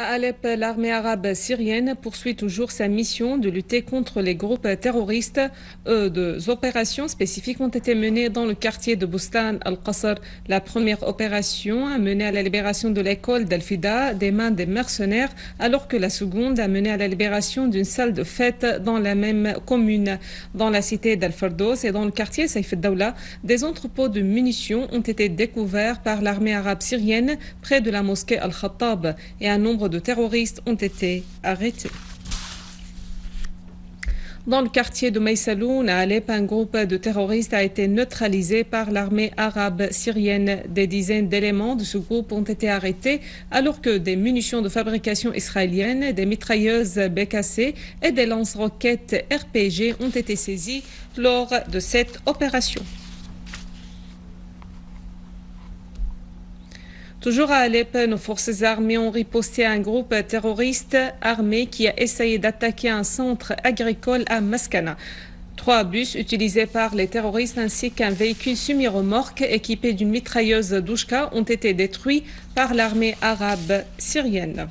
À Alep, l'armée arabe syrienne poursuit toujours sa mission de lutter contre les groupes terroristes. Deux opérations spécifiques ont été menées dans le quartier de Bustan Al-Qasr. La première opération a mené à la libération de l'école d'Al-Fida des mains des mercenaires, alors que la seconde a mené à la libération d'une salle de fête dans la même commune. Dans la cité d'Al-Ferdouz et dans le quartier Saïf al-Dawla, des entrepôts de munitions ont été découverts par l'armée arabe syrienne près de la mosquée Al-Khattab et un nombre de terroristes ont été arrêtés. Dans le quartier de Maïsaloun, à Alep, un groupe de terroristes a été neutralisé par l'armée arabe syrienne. Des dizaines d'éléments de ce groupe ont été arrêtés, alors que des munitions de fabrication israélienne, des mitrailleuses BKC et des lance-roquettes RPG ont été saisies lors de cette opération. Toujours à Alep, nos forces armées ont riposté à un groupe terroriste armé qui a essayé d'attaquer un centre agricole à Maskana. 3 bus utilisés par les terroristes ainsi qu'un véhicule semi-remorque équipé d'une mitrailleuse Dushka ont été détruits par l'armée arabe syrienne.